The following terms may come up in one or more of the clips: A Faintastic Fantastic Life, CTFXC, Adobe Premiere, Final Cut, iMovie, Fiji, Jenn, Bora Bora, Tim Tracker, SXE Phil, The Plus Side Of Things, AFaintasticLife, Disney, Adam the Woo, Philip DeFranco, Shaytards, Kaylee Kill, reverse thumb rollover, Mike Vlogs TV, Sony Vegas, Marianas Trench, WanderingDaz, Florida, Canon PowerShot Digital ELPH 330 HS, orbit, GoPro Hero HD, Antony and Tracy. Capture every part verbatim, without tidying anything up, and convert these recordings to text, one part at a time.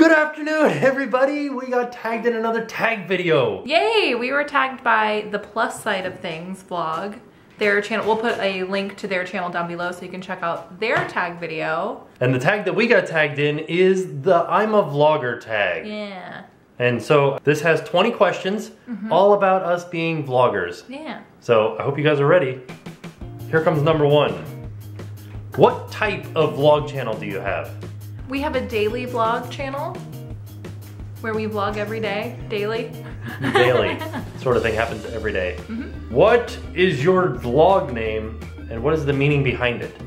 Good afternoon, everybody. We got tagged in another tag video. Yay, we were tagged by The Plus Side Of Things vlog. Their channel, we'll put a link to their channel down below so you can check out their tag video. And the tag that we got tagged in is the I'm a Vlogger tag. Yeah. And so this has twenty questions, mm-hmm, all about us being vloggers. Yeah. So I hope you guys are ready. Here comes number one. What type of vlog channel do you have? We have a daily vlog channel where we vlog every day, daily. Daily sort of thing happens every day. Mm-hmm. What is your vlog name and what is the meaning behind it?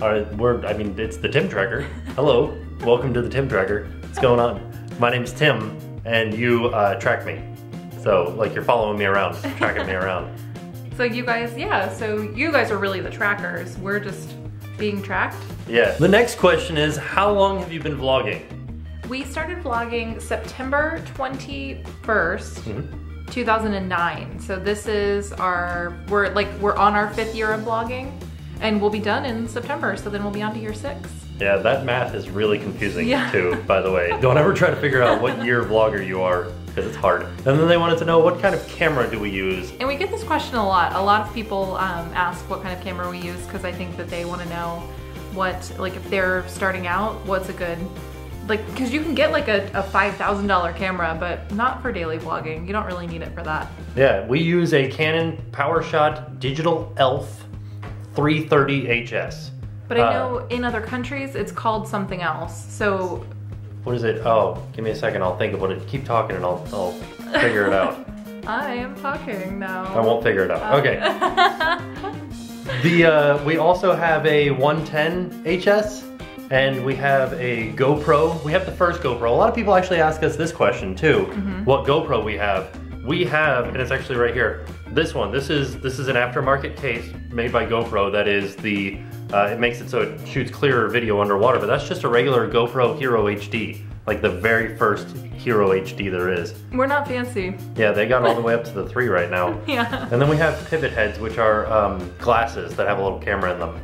Uh, we're, I mean, it's the Tim Tracker. Hello, welcome to the Tim Tracker. What's going on? My name's Tim and you uh, track me. So like you're following me around, tracking me around. So you guys, yeah, so you guys are really the trackers. We're just being tracked. Yeah. The next question is, how long have you been vlogging? We started vlogging September twenty-first, mm-hmm, two thousand nine. So this is our, we're like, we're on our fifth year of vlogging and we'll be done in September. So then we'll be on to year six. Yeah, that math is really confusing, yeah, too, by the way. Don't ever try to figure out what year vlogger you are because it's hard. And then they wanted to know, what kind of camera do we use? And we get this question a lot. A lot of people um, ask what kind of camera we use because I think that they want to know what, like if they're starting out, what's a good, like, because you can get like a, a five thousand dollar camera, but not for daily vlogging. You don't really need it for that. Yeah, we use a Canon PowerShot Digital E L P H three thirty H S. But I know uh, in other countries, it's called something else, so. What is it? Oh, give me a second, I'll think about it. Keep talking and I'll, I'll figure it out. I am talking now. I won't figure it out, uh, okay. The, uh, we also have a one ten H S. And we have a GoPro. We have the first GoPro. A lot of people actually ask us this question too. Mm-hmm. What GoPro we have. We have, and it's actually right here, this one. This is this is an aftermarket case made by GoPro that is the, uh, it makes it so it shoots clearer video underwater, but that's just a regular GoPro Hero H D. Like the very first Hero H D there is. We're not fancy. Yeah, they got all the way up to the three right now. Yeah. And then we have pivot heads, which are um, glasses that have a little camera in them.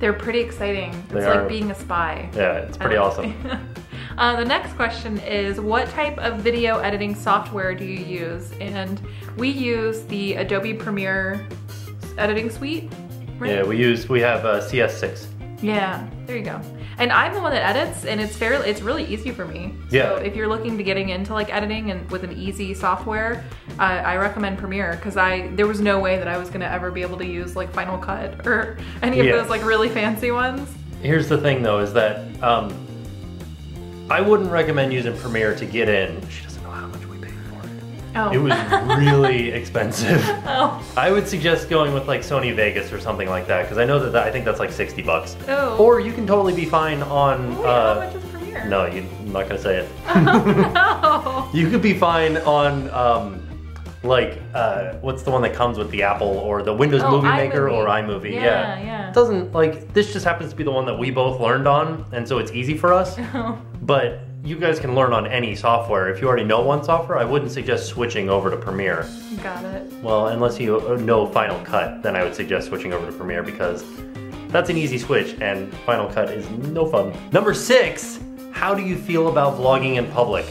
They're pretty exciting. It's they like are. being a spy. Yeah, it's pretty awesome. uh, the next question is, what type of video editing software do you use? And we use the Adobe Premiere editing suite. Right? Yeah, we use, we have uh, C S six. Yeah, there you go. And I'm the one that edits and it's fairly, it's really easy for me. Yeah. So if you're looking to getting into like editing and with an easy software, uh, I recommend Premiere because I, there was no way that I was going to ever be able to use like Final Cut or any of, yeah, those like really fancy ones. Here's the thing though, is that um, I wouldn't recommend using Premiere to get in. She doesn't know how much we paid for it. Oh. It was really expensive. Oh. I would suggest going with like Sony Vegas or something like that because I know that, that I think that's like sixty bucks. Oh. Or you can totally be fine on. Wait, uh, how much is Premiere? No, you, I'm not gonna say it. Oh, no. You could be fine on um, like uh, what's the one that comes with the Apple or the Windows oh, Movie Maker iMovie. or iMovie? Yeah, yeah, yeah. It doesn't like this. Just happens to be the one that we both learned on, and so it's easy for us. Oh. But you guys can learn on any software. If you already know one software, I wouldn't suggest switching over to Premiere. Got it. Well, unless you know Final Cut, then I would suggest switching over to Premiere because that's an easy switch and Final Cut is no fun. Number six, how do you feel about vlogging in public?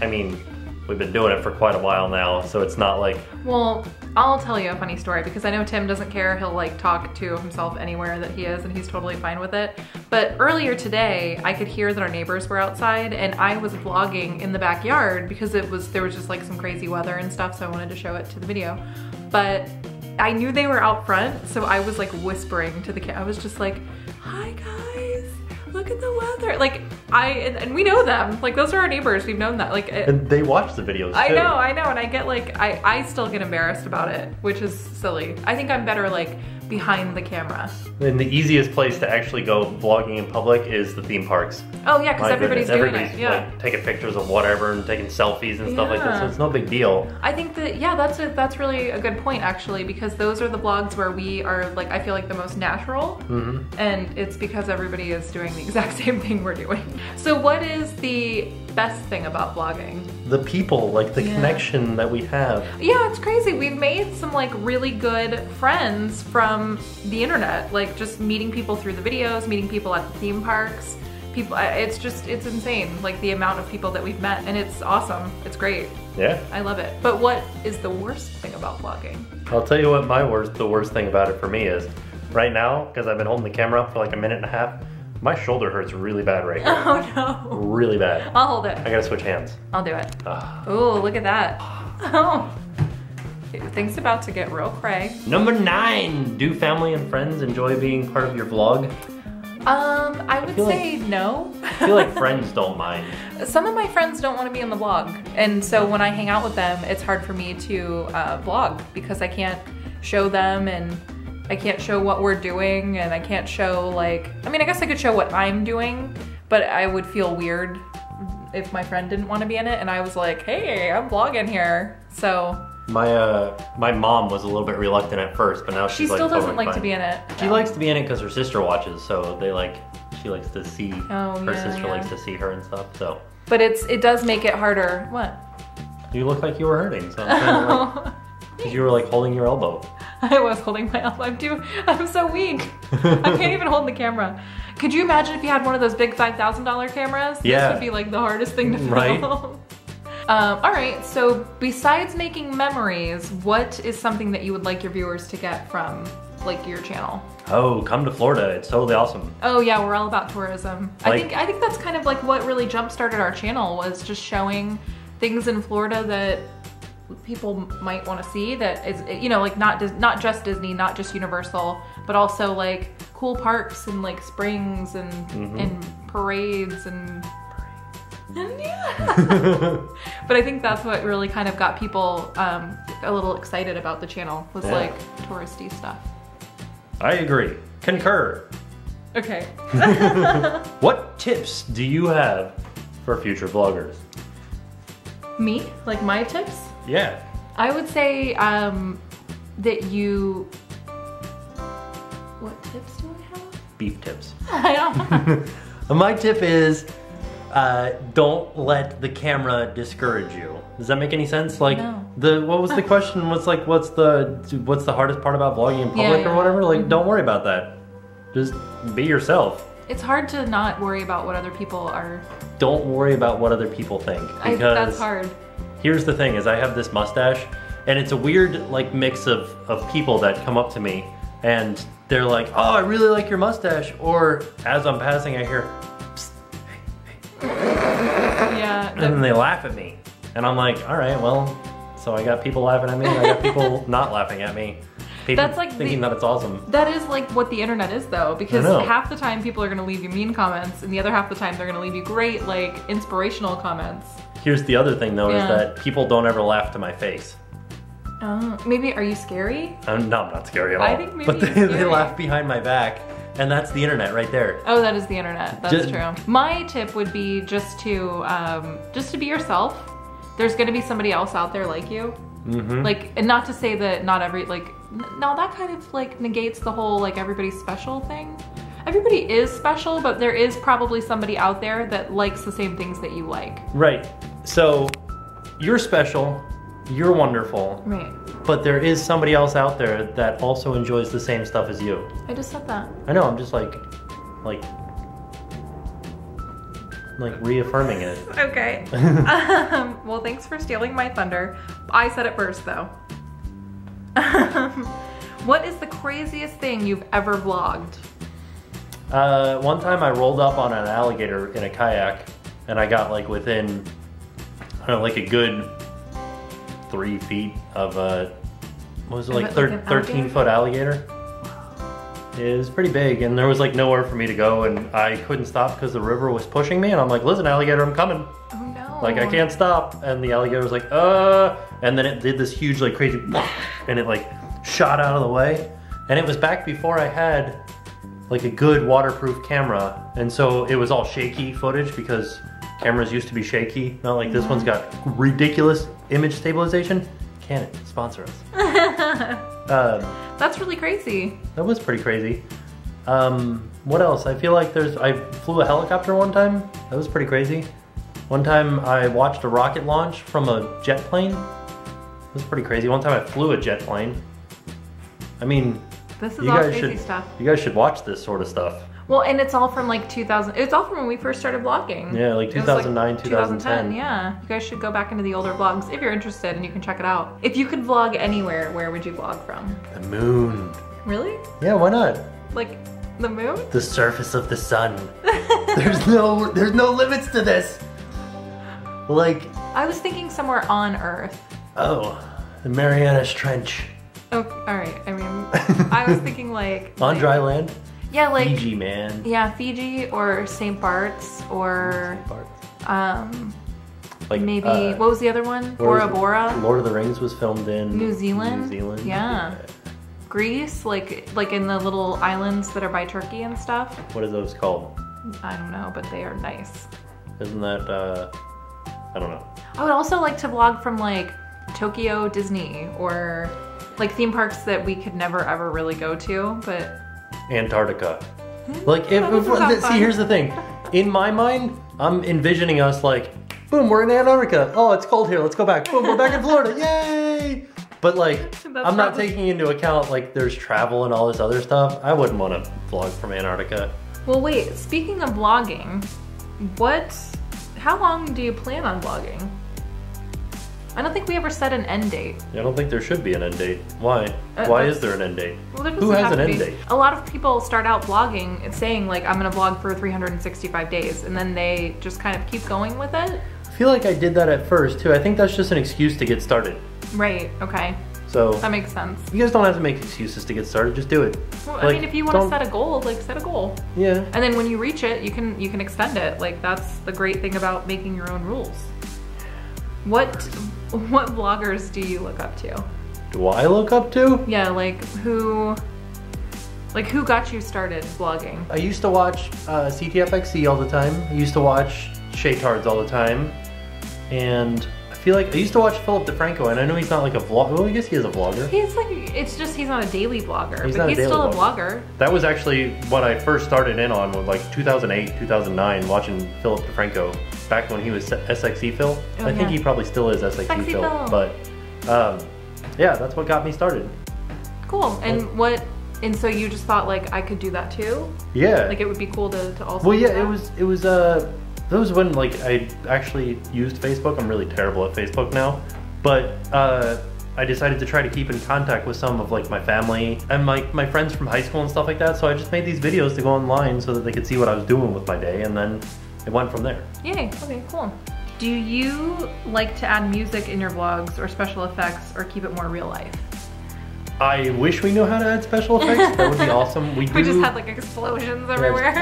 I mean, we've been doing it for quite a while now, so it's not like... Well, I'll tell you a funny story because I know Tim doesn't care. He'll like talk to himself anywhere that he is and he's totally fine with it. But earlier today, I could hear that our neighbors were outside and I was vlogging in the backyard because it was, there was just like some crazy weather and stuff, so I wanted to show it to the video. But I knew they were out front, so I was like whispering to the camera. I was just like, hi guys, look at the weather. Like. I, and, and we know them, like those are our neighbors, we've known that. Like, it, and they watch the videos too. I know, I know, and I get like, I, I still get embarrassed about it, which is silly. I think I'm better like behind the camera. And the easiest place to actually go vlogging in public is the theme parks. Oh yeah, because everybody's doing everybody's, it. Everybody's yeah. like taking pictures of whatever and taking selfies and stuff yeah. like that, so it's no big deal. I think that, yeah, that's a, that's really a good point actually, because those are the vlogs where we are like, I feel like the most natural, mm-hmm, and it's because everybody is doing the exact same thing we're doing. So what is the best thing about vlogging? The people, like the yeah. connection that we have. Yeah, it's crazy. We've made some like really good friends from the internet, like just meeting people through the videos, meeting people at the theme parks, people, it's just, it's insane, like the amount of people that we've met, and it's awesome, it's great. Yeah. I love it. But what is the worst thing about vlogging? I'll tell you what my worst, the worst thing about it for me is, right now, because I've been holding the camera up for like a minute and a half, my shoulder hurts really bad right here. Oh no. Really bad. I'll hold it. I gotta switch hands. I'll do it. Oh, look at that. Oh. Things about to get real cray. Number nine, do family and friends enjoy being part of your vlog? Um, I would I say like, no. I feel like friends don't mind. Some of my friends don't want to be in the vlog, and so when I hang out with them, it's hard for me to uh, vlog because I can't show them, and I can't show what we're doing, and I can't show like, I mean, I guess I could show what I'm doing, but I would feel weird if my friend didn't want to be in it, and I was like, hey, I'm vlogging here, so. My uh, my mom was a little bit reluctant at first, but now she's like, she still doesn't like to be in it. She likes to be in it because her sister watches, so they like, she likes to see, her sister likes to see her and stuff, so. But it's, it does make it harder. What? You look like you were hurting, so I'm kind of like, because you were like holding your elbow. I was holding my elbow. I'm too, I'm so weak. I can't even hold the camera. Could you imagine if you had one of those big five thousand dollar cameras? Yeah. This would be like the hardest thing to film. Right? Um, all right, so besides making memories, what is something that you would like your viewers to get from like your channel? Oh, come to Florida, it's totally awesome. Oh yeah, we're all about tourism. Like, I think I think that's kind of like what really jump-started our channel, was just showing things in Florida that people might want to see, that is, you know, like not, not just Disney, not just Universal, but also like cool parks and like springs and, mm-hmm. and parades and yeah. But I think that's what really kind of got people um, a little excited about the channel, was yeah. like touristy stuff. I agree. Concur. Okay. What tips do you have for future vloggers? Me? Like my tips? Yeah. I would say um, that you... What tips do I have? Beef tips. I don't have. My tip is... Uh, don't let the camera discourage you. Does that make any sense? Like no. the what was the question? What's like what's the what's the hardest part about vlogging in public yeah, yeah. or whatever? Like mm-hmm. don't worry about that. Just be yourself. It's hard to not worry about what other people are. Don't worry about what other people think, because I, that's hard. Here's the thing: is I have this mustache, and it's a weird like mix of of people that come up to me and they're like, "Oh, I really like your mustache," or as I'm passing, I hear. Yeah, and then they laugh at me, and I'm like, all right, well, so I got people laughing at me, and I got people not laughing at me. People that's like thinking the, that it's awesome. That is like what the internet is, though, because half the time people are going to leave you mean comments, and the other half the time they're going to leave you great, like, inspirational comments. Here's the other thing, though, yeah. is that people don't ever laugh to my face. Oh, maybe, are you scary? I'm, no, I'm not scary at all. I think maybe But they, they laugh behind my back. And that's the internet right there. Oh, that is the internet. That's just, true. My tip would be just to um, just to be yourself. There's going to be somebody else out there like you. Mm-hmm. Like, and not to say that not every like. No, that kind of like negates the whole like everybody's special thing. Everybody is special, but there is probably somebody out there that likes the same things that you like. Right. So you're special. You're wonderful. Right. But there is somebody else out there that also enjoys the same stuff as you. I just said that. I know, I'm just like, like, like reaffirming it. Okay. um, well, thanks for stealing my thunder. I said it first, though. What is the craziest thing you've ever vlogged? Uh, one time I rolled up on an alligator in a kayak, and I got like within, I don't know, like a good... three feet of a, what was it, like, thirteen foot alligator? It was pretty big, and there was like nowhere for me to go, and I couldn't stop because the river was pushing me, and I'm like, listen, alligator, I'm coming. Oh no. Like, I can't stop. And the alligator was like, uh, and then it did this huge, like, crazy, and it like shot out of the way. And it was back before I had like a good waterproof camera, and so it was all shaky footage because cameras used to be shaky, not like this one's got ridiculous image stabilization. Canon, sponsor us. um, That's really crazy. That was pretty crazy. Um, what else? I feel like there's, I flew a helicopter one time. That was pretty crazy. One time I watched a rocket launch from a jet plane. It was pretty crazy. One time I flew a jet plane. I mean, this is all crazy stuff. You guys should watch this sort of stuff. Well, and it's all from like two thousand. It's all from when we first started vlogging. Yeah, like two thousand nine, like two thousand ten. Yeah. You guys should go back into the older vlogs if you're interested, and you can check it out. If you could vlog anywhere, where would you vlog from? The moon. Really? Yeah, why not? Like the moon? The surface of the sun. There's no there's no limits to this. Like, I was thinking somewhere on Earth. Oh, the Marianas Trench. Oh, all right. I mean, I was thinking like on like, dry land. Yeah, like Fiji, man. Yeah, Fiji or Saint Bart's or Saint Bart's. Um, like maybe uh, what was the other one? Bora Bora. Lord of the Rings was filmed in New Zealand. New Zealand. Yeah. yeah. Greece, like like in the little islands that are by Turkey and stuff. What are those called? I don't know, but they are nice. Isn't that? Uh, I don't know. I would also like to vlog from like Tokyo Disney or like theme parks that we could never ever really go to, but Antarctica. Like, if, if see, here's the thing. In my mind, I'm envisioning us like, boom, we're in Antarctica. Oh, it's cold here. Let's go back. Boom, we're back in Florida. Yay! But like, That's I'm not probably... taking into account like there's travel and all this other stuff. I wouldn't want to vlog from Antarctica. Well, wait. Speaking of vlogging, what? How long do you plan on vlogging? I don't think we ever set an end date. I don't think there should be an end date. Why? Uh, Why is there an end date? Well, there doesn't Who has have an to end be. date? A lot of people start out vlogging and saying like, I'm gonna vlog for three hundred sixty-five days, and then they just kind of keep going with it. I feel like I did that at first too. I think that's just an excuse to get started. Right, okay. So that makes sense. You guys don't have to make excuses to get started, just do it. Well, like, I mean, if you want to set a goal, like set a goal. Yeah. And then when you reach it, you can, you can extend it. Like, that's the great thing about making your own rules. What what vloggers do you look up to? Do I look up to? Yeah, like who like who got you started vlogging? I used to watch uh, C T F X C all the time. I used to watch Shaytards all the time. And I feel like I used to watch Philip DeFranco, and I know he's not like a vlog, well, I guess he is a vlogger. He's like, it's just he's not a daily vlogger, he's but he's still vlogger. a vlogger. That was actually what I first started in on, was like two thousand eight, two thousand nine, watching Philip DeFranco. Back when he was S X E Phil. Oh, I yeah. think he probably still is S X E Phil, Phil. But um, yeah, that's what got me started. Cool. And yeah. what? And so you just thought like I could do that too? Yeah. Like it would be cool to, to also. Well, yeah, do that. it was it was uh, that was when like I actually used Facebook. I'm really terrible at Facebook now, but uh, I decided to try to keep in contact with some of like my family and like my, my friends from high school and stuff like that. So I just made these videos to go online so that they could see what I was doing with my day, and then it went from there. Yay, okay, cool. Do you like to add music in your vlogs or special effects, or keep it more real life? I wish we knew how to add special effects. That would be awesome. We, do. we just had like explosions everywhere.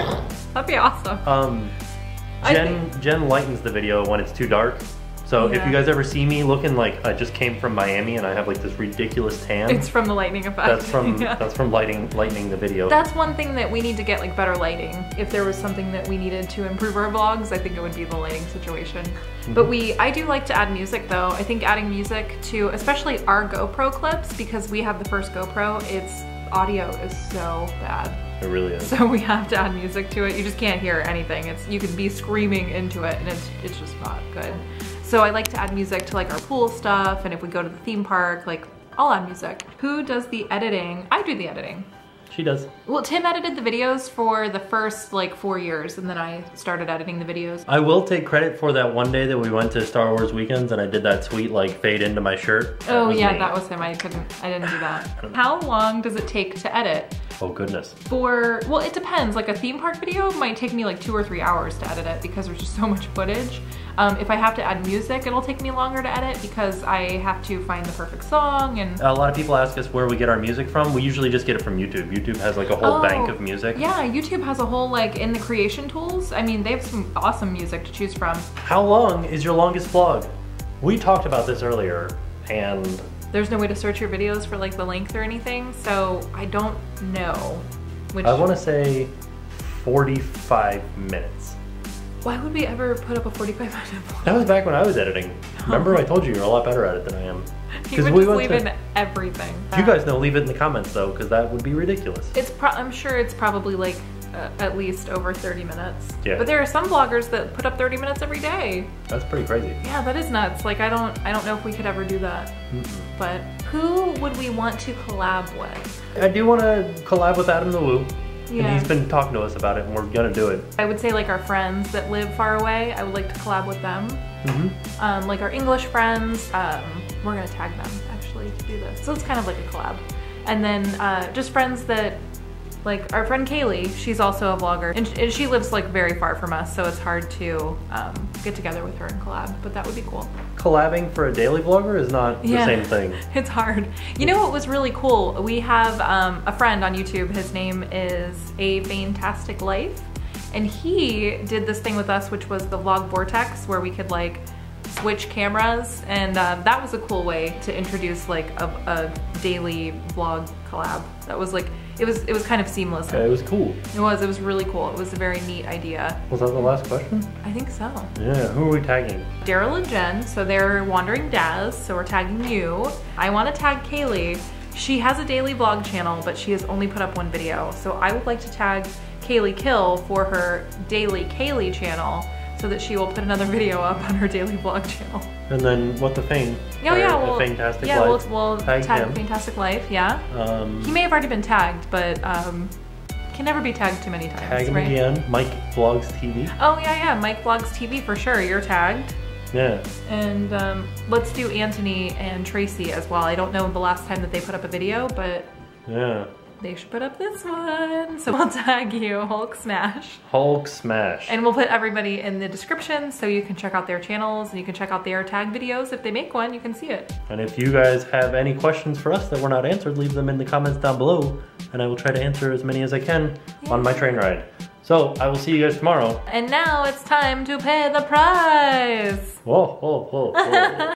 That'd be awesome. Um, Jen, think... Jen lightens the video when it's too dark. So yeah. if you guys ever see me looking like I just came from Miami and I have like this ridiculous tan, it's from the lightning effect. That's from yeah. that's from lighting lightening the video. That's one thing that we need to get, like better lighting. If there was something that we needed to improve our vlogs, I think it would be the lighting situation. Mm-hmm. But we, I do like to add music though. I think adding music to, especially our GoPro clips, because we have the first GoPro, its audio is so bad. It really is. So we have to add music to it. You just can't hear anything. It's you could be screaming into it, and it's it's just not good. So I like to add music to like our pool stuff, and if we go to the theme park, like I'll add music. Who does the editing? I do the editing. She does. Well, Tim edited the videos for the first like four years, and then I started editing the videos. I will take credit for that one day that we went to Star Wars weekends, and I did that sweet like fade into my shirt. That oh yeah, me. that was him. I couldn't. I didn't do that. How long does it take to edit? Oh goodness. For well, it depends. Like a theme park video might take me like two or three hours to edit it because there's just so much footage. Um, if I have to add music, it'll take me longer to edit because I have to find the perfect song. And a lot of people ask us where we get our music from. We usually just get it from YouTube. YouTube has like a whole oh, bank of music. Yeah, YouTube has a whole like in the creation tools. I mean, they have some awesome music to choose from. How long is your longest vlog? We talked about this earlier, and there's no way to search your videos for like the length or anything, so I don't know. Which I want to say forty-five minutes. Why would we ever put up a forty-five minute vlog? That was back when I was editing. Remember, I told you you're a lot better at it than I am. You would we just leave to... in everything. Back. You guys know, leave it in the comments though, because that would be ridiculous. It's pro I'm sure it's probably like uh, at least over thirty minutes. Yeah. But there are some vloggers that put up thirty minutes every day. That's pretty crazy. Yeah, that is nuts. Like I don't, I don't know if we could ever do that. Mm-hmm. But who would we want to collab with? I do want to collab with Adam the Woo. Yeah. And he's been talking to us about it, and we're gonna do it. I would say like our friends that live far away, I would like to collab with them. Mm-hmm. Um, like our English friends, um, we're gonna tag them actually to do this. So it's kind of like a collab. And then uh, just friends that, like our friend Kaylee, she's also a vlogger, and, and she lives like very far from us, so it's hard to um, get together with her and collab, but that would be cool. Collabing for a daily vlogger is not yeah, the same thing. It's hard. You know what was really cool? We have um, a friend on YouTube, his name is A Faintastic Life, and he did this thing with us, which was the vlog vortex, where we could like switch cameras, and uh, that was a cool way to introduce like a, a daily vlog collab. That was like, It was it was kind of seamless. Yeah, it was cool. It was, it was really cool. It was a very neat idea. Was that the last question? I think so. Yeah, who are we tagging? Daryl and Jen, so they're WanderingDaz, so we're tagging you. I want to tag Kaylee. She has a daily vlog channel, but she has only put up one video. So I would like to tag Kaylee Kill for her daily Kaylee channel, so that she will put another video up on her daily vlog channel. And then What the Fane? Oh yeah, we'll, Fantastic yeah, Life. we'll, we'll tag, tag Fantastic Life. Yeah. Um, he may have already been tagged, but um, can never be tagged too many times. Tag him right? again, Mike Vlogs T V. Oh yeah, yeah, Mike Vlogs T V for sure. You're tagged. Yeah. And um, let's do Antony and Tracy as well. I don't know the last time that they put up a video, but yeah, they should put up this one. So we'll tag you, Hulk Smash. Hulk Smash. And we'll put everybody in the description so you can check out their channels and you can check out their tag videos. If they make one, you can see it. And if you guys have any questions for us that were not answered, leave them in the comments down below and I will try to answer as many as I can yeah. on my train ride. So I will see you guys tomorrow. And now it's time to pay the prize. Whoa, whoa, whoa, whoa.